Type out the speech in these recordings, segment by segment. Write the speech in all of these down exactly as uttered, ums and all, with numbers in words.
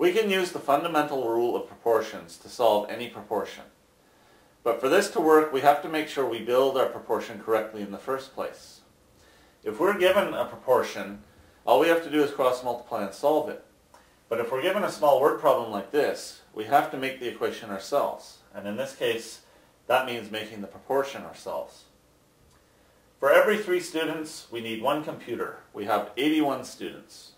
We can use the fundamental rule of proportions to solve any proportion. But for this to work, we have to make sure we build our proportion correctly in the first place. If we're given a proportion, all we have to do is cross-multiply and solve it. But if we're given a small word problem like this, we have to make the equation ourselves. And in this case, that means making the proportion ourselves. For every three students, we need one computer. We have eighty-one students.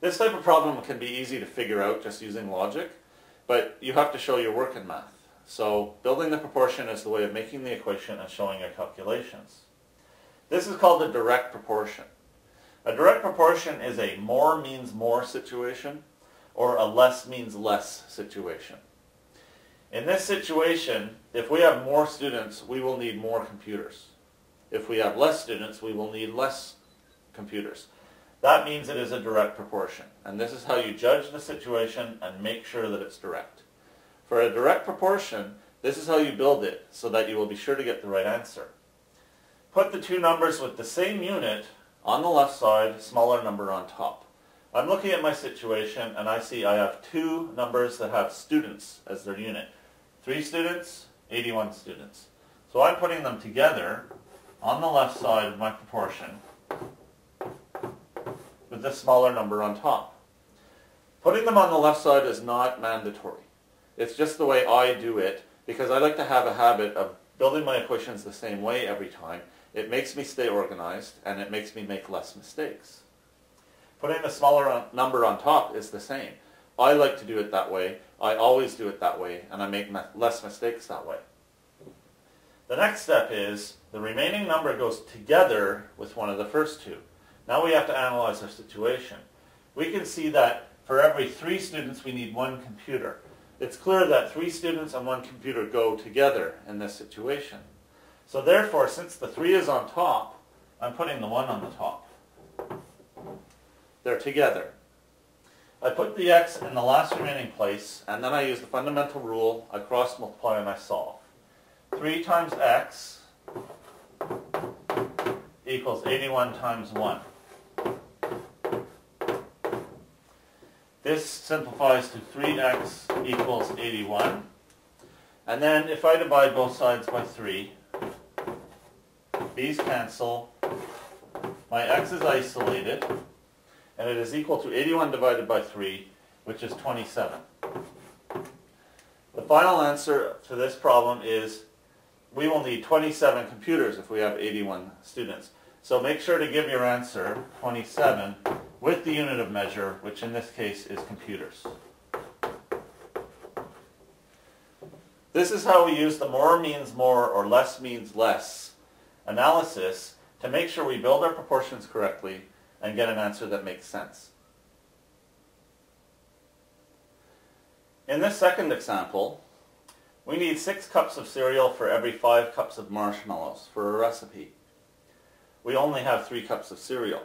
This type of problem can be easy to figure out just using logic, but you have to show your work in math. So building the proportion is the way of making the equation and showing your calculations. This is called a direct proportion. A direct proportion is a more means more situation or a less means less situation. In this situation, if we have more students, we will need more computers. If we have less students, we will need less computers. That means it is a direct proportion, and this is how you judge the situation and make sure that it's direct. For a direct proportion, this is how you build it so that you will be sure to get the right answer. Put the two numbers with the same unit on the left side, smaller number on top. I'm looking at my situation and I see I have two numbers that have students as their unit. Three students, eighty-one students. So I'm putting them together on the left side of my proportion with the smaller number on top. Putting them on the left side is not mandatory. It's just the way I do it because I like to have a habit of building my equations the same way every time. It makes me stay organized and it makes me make less mistakes. Putting the smaller number on top is the same. I like to do it that way. I always do it that way and I make less mistakes that way. The next step is the remaining number goes together with one of the first two. Now we have to analyze our situation. We can see that for every three students we need one computer. It's clear that three students and one computer go together in this situation. So therefore, since the three is on top, I'm putting the one on the top. They're together. I put the x in the last remaining place, and then I use the fundamental rule. I cross multiply and I solve. three times x equals eighty-one times one. This simplifies to three x equals eighty-one. And then if I divide both sides by three, these cancel, my x is isolated, and it is equal to eighty-one divided by three, which is twenty-seven. The final answer to this problem is we will need twenty-seven computers if we have eighty-one students. So make sure to give your answer twenty-seven with the unit of measure, which in this case is computers. This is how we use the more means more or less means less analysis to make sure we build our proportions correctly and get an answer that makes sense. In this second example, we need six cups of cereal for every five cups of marshmallows for a recipe. We only have three cups of cereal.